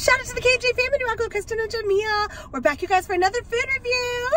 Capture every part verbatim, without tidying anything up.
Shout out to the K J family, Uncle Kristin and Jamil. We're back, you guys, for another food review.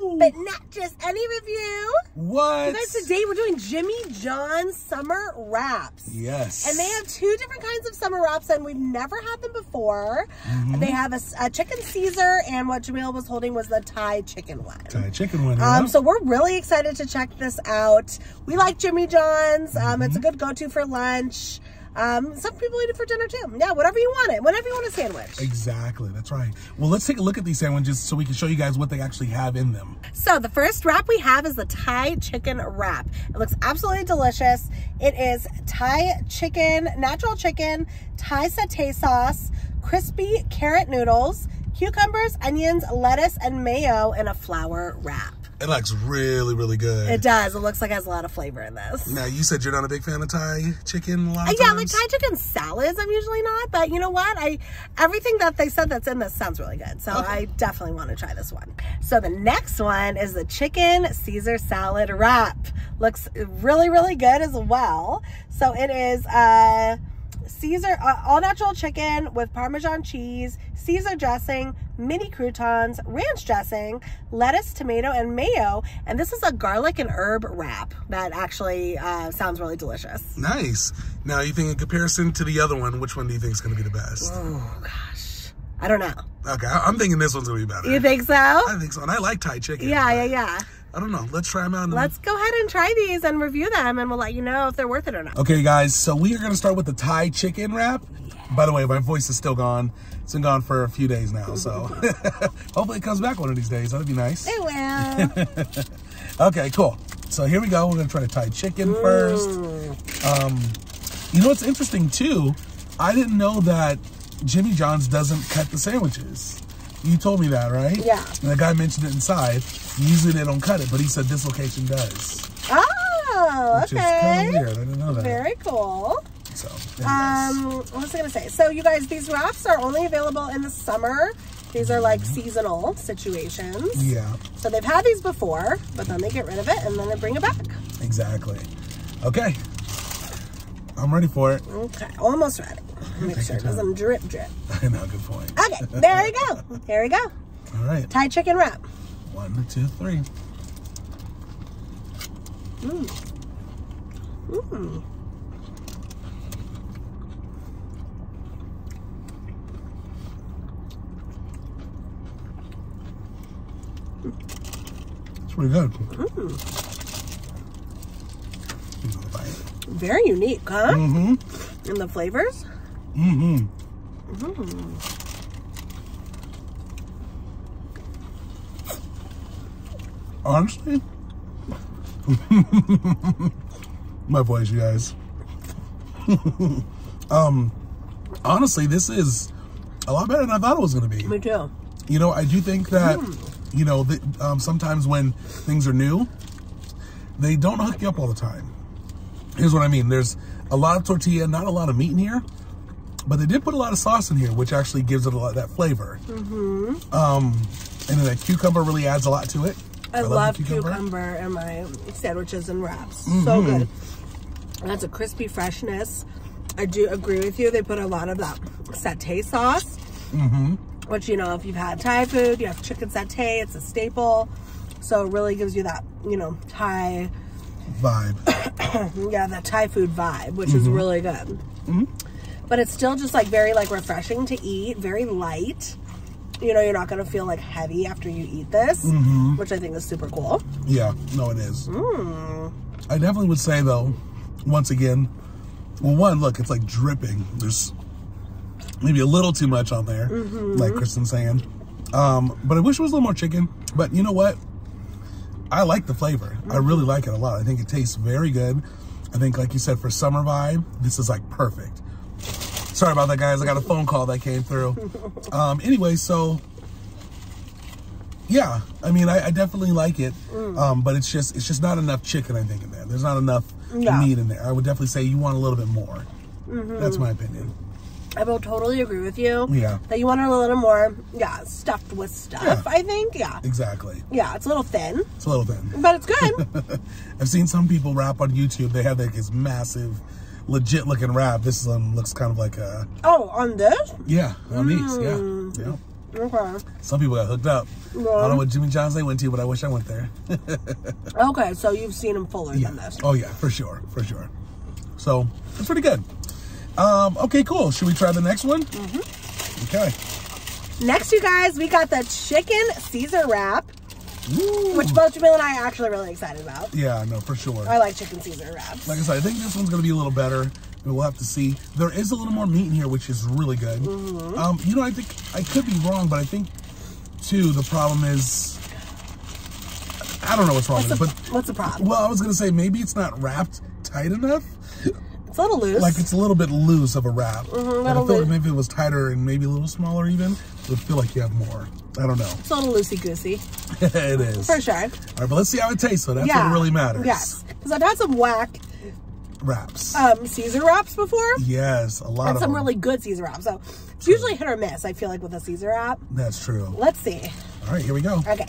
Woo! But not just any review. What? You guys, today we're doing Jimmy John's Summer Wraps. Yes. And they have two different kinds of summer wraps, and we've never had them before. Mm-hmm. They have a, a Chicken Caesar, and what Jamil was holding was the Thai Chicken one. Thai Chicken one. Um, yeah. So we're really excited to check this out. We like Jimmy John's. Um, mm-hmm. It's a good go-to for lunch. Um, some people eat it for dinner too. Yeah, whatever you want it, whenever you want a sandwich. Exactly, that's right. Well, let's take a look at these sandwiches so we can show you guys what they actually have in them. So the first wrap we have is the Thai Chicken Wrap. It looks absolutely delicious. It is Thai chicken, natural chicken, Thai satay sauce, crispy carrot noodles, cucumbers, onions, lettuce, and mayo in a flour wrap. It looks really, really good. It does. It looks like it has a lot of flavor in this. Now, you said you're not a big fan of Thai chicken a lot of uh, yeah, times? Like Thai chicken salads, I'm usually not. But you know what? I Everything that they said that's in this sounds really good. So okay. I definitely want to try this one. So the next one is the Chicken Caesar Salad Wrap. Looks really, really good as well. So it is... Uh, Caesar, uh, all natural chicken with Parmesan cheese, Caesar dressing, mini croutons, ranch dressing, lettuce, tomato, and mayo. And this is a garlic and herb wrap that actually uh, sounds really delicious. Nice. Now, you think in comparison to the other one, which one do you think is going to be the best? Oh, gosh. I don't know. Okay, I'm thinking this one's going to be better. You think so? I think so. And I like Thai chicken. Yeah, yeah, yeah. I don't know. Let's try them out. And Let's go ahead and try these and review them, and we'll let you know if they're worth it or not. Okay, guys. So we are going to start with the Thai chicken wrap. By the way, my voice is still gone. It's been gone for a few days now, so hopefully it comes back one of these days. That'd be nice. It will. Okay, cool. So here we go. We're going to try the Thai chicken mm. first. Um, you know what's interesting, too? I didn't know that Jimmy John's doesn't cut the sandwiches. You told me that, right? Yeah. And the guy mentioned it inside. Usually they don't cut it, but he said this location does. Oh, which okay. Which is kind of weird. I didn't know that. Very cool. So, um, what was I going to say? So, you guys, these wraps are only available in the summer. These are like seasonal situations. Yeah. So, they've had these before, but then they get rid of it and then they bring it back. Exactly. Okay. I'm ready for it. Okay. Almost ready. Make sure it doesn't drip drip. I know, good point. Okay, there we go. There we go. All right. Thai chicken wrap. One, two, three. Mmm. Mmm. It's pretty good. Mm. Very unique, huh? Mm-hmm. And the flavors? Mm-hmm. Mm-hmm. Honestly, my voice, you guys. um, honestly, this is a lot better than I thought it was going to be. Me too. You know, I do think that, mm. you know, the, um, sometimes when things are new, they don't hook you up all the time. Here's what I mean. There's a lot of tortilla, not a lot of meat in here, but they did put a lot of sauce in here, which actually gives it a lot of that flavor. Mm-hmm. Um, and then that cucumber really adds a lot to it. I, I love, love cucumber. cucumber in my sandwiches and wraps. Mm-hmm. So good. That's a crispy freshness. I do agree with you. They put a lot of that satay sauce, mm-hmm. which, you know, if you've had Thai food, you have chicken satay. It's a staple. So it really gives you that, you know, Thai vibe. Yeah, that Thai food vibe, which mm-hmm. is really good. Mm-hmm. But it's still just like very like refreshing to eat, very light. You know, you're not going to feel, like, heavy after you eat this, mm-hmm. which I think is super cool. Yeah. No, it is. Mm. I definitely would say, though, once again, well, one, look, it's, like, dripping. There's maybe a little too much on there, mm-hmm. like Kristin's saying. Um, but I wish it was a little more chicken. But you know what? I like the flavor. Mm-hmm. I really like it a lot. I think it tastes very good. I think, like you said, for summer vibe, this is, like, perfect. Sorry about that, guys. I got a phone call that came through. Um, anyway, so, yeah. I mean, I, I definitely like it, mm. um, but it's just it's just not enough chicken, I think, in there. There's not enough yeah. meat in there. I would definitely say you want a little bit more. Mm-hmm. That's my opinion. I will totally agree with you. Yeah. That you want a little more, yeah, stuffed with stuff, yeah. I think. Yeah. Exactly. Yeah, it's a little thin. It's a little thin. But it's good. I've seen some people rap on YouTube. They have, like, this massive... legit looking wrap. This one looks kind of like a... Oh, on this? Yeah, on mm. these, yeah. yeah. Okay. Some people got hooked up. Yeah. I don't know what Jimmy John's they went to, but I wish I went there. Okay, so you've seen them fuller yeah. than this. Oh, yeah, for sure, for sure. So, it's pretty good. Um, okay, cool. Should we try the next one? Mm-hmm. Okay. Next, you guys, we got the Chicken Caesar Wrap. Ooh. Which both Jamil and I are actually really excited about. Yeah, no, for sure. I like Chicken Caesar Wraps. Like I said, I think this one's going to be a little better. We'll have to see. There is a little more meat in here, which is really good. Mm-hmm. um, you know, I think, I could be wrong, but I think, too, the problem is, I don't know what's wrong what's with the, it. But, what's the problem? Well, I was going to say, maybe it's not wrapped tight enough. It's a little loose. Like, it's a little bit loose of a wrap. Mm-hmm, I feel like maybe if it was tighter and maybe a little smaller even, it would feel like you have more. I don't know. It's a little loosey-goosey. It is. For sure. All right, but let's see how it tastes, so that's yeah. what really matters. Yes, because I've had some whack wraps. Um, Caesar wraps before. Yes, a lot and of some them. really good Caesar wraps. So it's usually hit or miss, I feel like, with a Caesar wrap. That's true. Let's see. All right, here we go. Okay.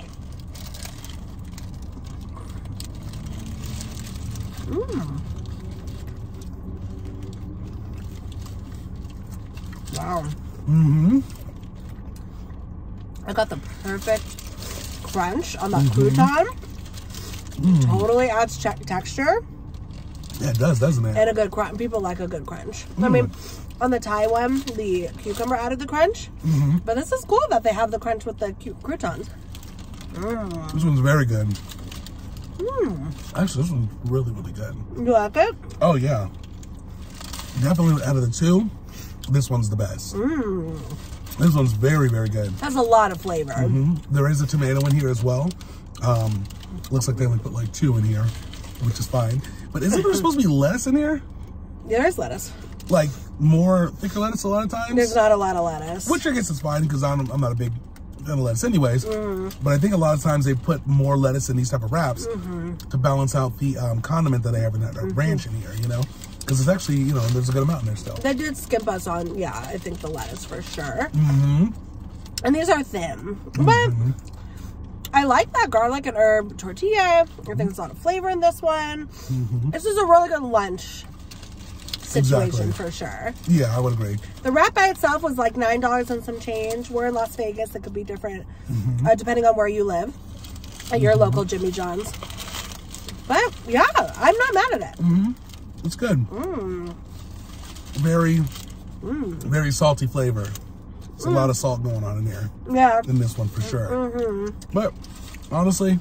Mmm. Wow. Mm-hmm. I got the perfect crunch on the mm-hmm. crouton. Mm. Totally adds texture. Yeah, it does, doesn't it? And a good crunch. People like a good crunch. Mm. I mean, on the Thai one, the cucumber added the crunch. Mm-hmm. But this is cool that they have the crunch with the cute croutons. Mm. This one's very good. Mm. Actually, this one's really, really good. You like it? Oh, yeah. Definitely out of the two, this one's the best. Mm. This one's very, very good. Has a lot of flavor. Mm-hmm. There is a tomato in here as well. Um, looks like they only put like two in here, which is fine. But isn't there supposed to be lettuce in here? Yeah, there's lettuce. Like more thicker lettuce a lot of times? There's not a lot of lettuce. Which I guess is fine because I'm, I'm not a big fan of lettuce anyways. Mm-hmm. But I think a lot of times they put more lettuce in these type of wraps mm-hmm. to balance out the um, condiment that I have in that mm-hmm. ranch in here, you know? Because it's actually, you know, there's a good amount in there still. They did skip us on, yeah, I think the lettuce for sure. Mm-hmm. And these are thin. But mm-hmm. I like that garlic and herb tortilla. I think there's a lot of flavor in this one. Mm-hmm. This is a really good lunch situation exactly. for sure. Yeah, I would agree. The wrap by itself was like nine dollars and some change. We're in Las Vegas. It could be different mm-hmm. uh, depending on where you live at mm-hmm. your local Jimmy John's. But yeah, I'm not mad at it. Mm-hmm. It's good. Mm. Very, mm. very salty flavor. It's mm. a lot of salt going on in here. Yeah. In this one for sure. Mm-hmm. But honestly,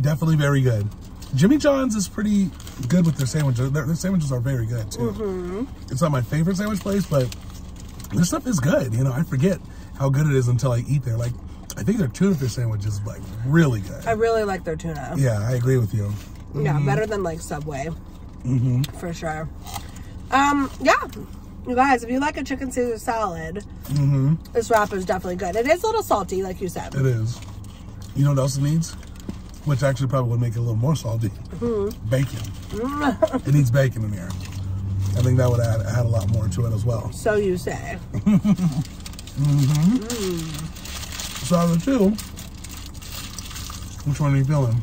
definitely very good. Jimmy John's is pretty good with their sandwiches. Their, their sandwiches are very good too. Mm-hmm. It's not my favorite sandwich place, but their stuff is good. You know, I forget how good it is until I eat there. Like, I think their tuna fish sandwich is like really good. I really like their tuna. Yeah, I agree with you. Mm-hmm. Yeah, better than like Subway. Mm-hmm. For sure. Um, yeah. You guys, if you like a chicken Caesar salad, mm-hmm. this wrap is definitely good. It is a little salty, like you said. It is. You know what else it needs? Which actually probably would make it a little more salty. Mm-hmm. Bacon. Mm-hmm. It needs bacon in here. I think that would add, add a lot more to it as well. So you say. mm-hmm. Mm. So out of the two, which one are you feeling?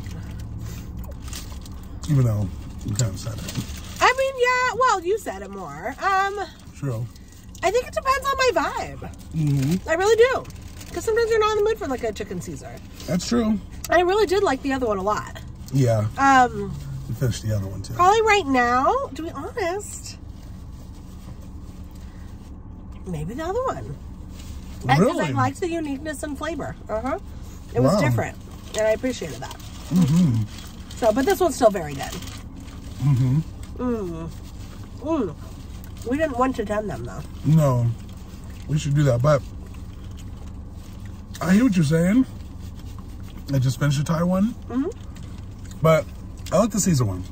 Even though... You kind of said it. I mean, yeah, well, you said it more. Um, True. I think it depends on my vibe. Mm-hmm. I really do. Because sometimes you're not in the mood for, like, a chicken Caesar. That's true. I really did like the other one a lot. Yeah. Um, we finished the other one, too. Probably right now, to be honest, maybe the other one. Really? Because I liked the uniqueness and flavor. Uh-huh. It wow. was different, and I appreciated that. Mm-hmm. So, but this one's still very good. Mm-hmm. Mm. Mm. We didn't want to tend them, though. No. We should do that, but I hear what you're saying. I just finished the Thai one. Mm-hmm. But I like the Caesar one.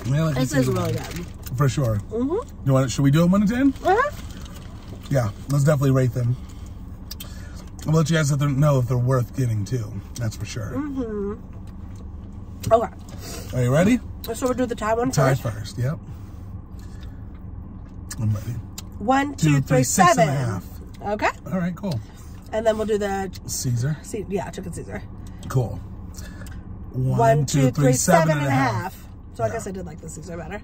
I mean, I like this the Caesar is really one. good. For sure. Mm-hmm. You want it? Should we do it one to ten? Uh-huh. Yeah. Let's definitely rate them. I'll let you guys know if they're worth getting, too. That's for sure. Mm-hmm. Okay. Are you ready? So we'll do the Thai one first? Thai first, yep. I'm ready. One, two, two three, seven. Six and a half. Okay. All right, cool. And then we'll do the... Caesar? C yeah, chicken Caesar. Cool. One, one two, two, three, three seven, seven and a half. half. So yeah. I guess I did like the Caesar better.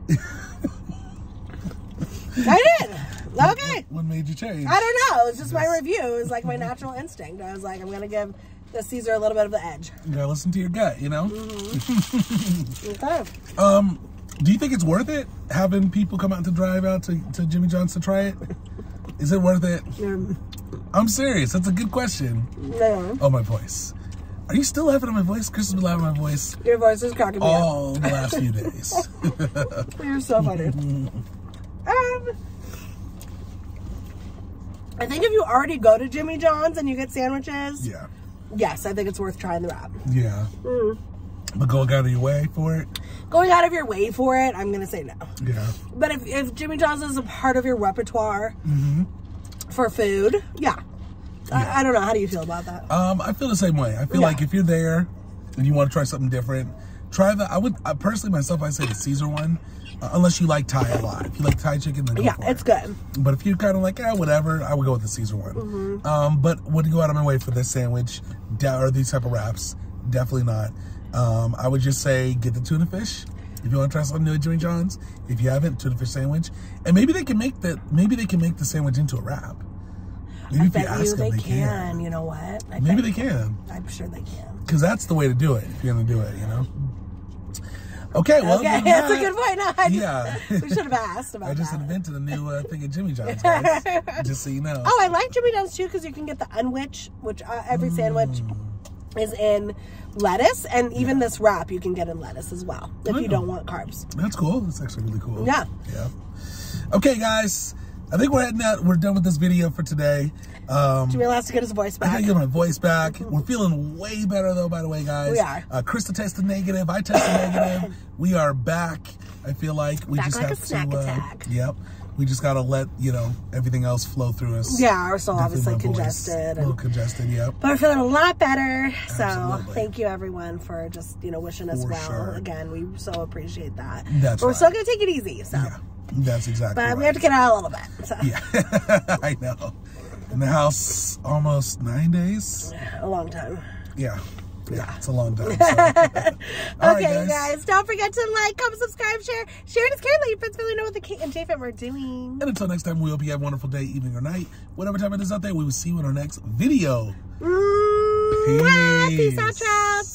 I did. Okay. What made you change? I don't know. It was just my review. It was like my natural instinct. I was like, I'm going to give the Caesar a little bit of the edge. You gotta listen to your gut, you know? Mm-hmm. Okay. Um, do you think it's worth it having people come out to drive out to, to Jimmy John's to try it? Is it worth it? Um, I'm serious. That's a good question. No. Oh, my voice. Are you still laughing at my voice? Chris has been laughing at my voice. Your voice is cracking me up. All the last few days. You're so funny. um... I think if you already go to Jimmy John's and you get sandwiches, yeah, yes, I think it's worth trying the wrap. Yeah, mm. But going out of your way for it? Going out of your way for it, I'm gonna say no. Yeah, but if if Jimmy John's is a part of your repertoire mm-hmm. for food, yeah, yeah. I, I don't know. How do you feel about that? Um, I feel the same way. I feel yeah. like if you're there and you want to try something different, try the. I would I personally myself. I say the Caesar one. Uh, unless you like Thai a lot. If you like Thai chicken, then go yeah, for it. It's good. But if you're kind of like, yeah, whatever, I would go with the Caesar one. Mm-hmm. um, but would go out of my way for this sandwich or these type of wraps? Definitely not. Um, I would just say get the tuna fish if you want to try something new at Jimmy John's. If you haven't, tuna fish sandwich, and maybe they can make the maybe they can make the sandwich into a wrap. Maybe I if bet you ask you them, they, they can. can. You know what? I maybe they can. I'm sure they can. Because that's the way to do it. If you're gonna do it, you know. Okay, well, okay, that's a good point. No, I just, yeah. We should have asked about that. I just that. invented a new uh, thing at Jimmy John's, guys. Just so you know. Oh, I like Jimmy John's, too, because you can get the unwich, which uh, every mm. sandwich is in lettuce. And even yeah. this wrap you can get in lettuce as well, if I you know. don't want carbs. That's cool. That's actually really cool. Yeah. Yeah. Okay, guys. I think we're heading out. We're done with this video for today. Um, Jamil has to get his voice back. I gotta get my voice back. We're feeling way better though, by the way, guys. We are. Uh, Krista tested negative. I tested negative. We are back. I feel like we back just like have a snack to. Uh, attack. Yep. We just gotta let you know everything else flow through us. Yeah, our soul obviously congested. Voice, and, a little congested. Yep. But we're feeling a lot better. Absolutely. So thank you everyone for just you know wishing us for well. Sure. Again, we so appreciate that. That's but right. We're still gonna take it easy. So. Yeah. That's exactly But right. we have to get out a little bit. So. Yeah, I know. In the house, almost nine days. A long time. Yeah. Yeah, yeah. It's a long time. So. okay, right, guys. guys. Don't forget to like, comment, subscribe, share. Share it is care. Let your friends really know what the K and J Fam are doing. And until next time, we hope you have a wonderful day, evening, or night. Whatever time it is out there, we will see you in our next video. Mm-hmm. Peace. Peace out, Trout.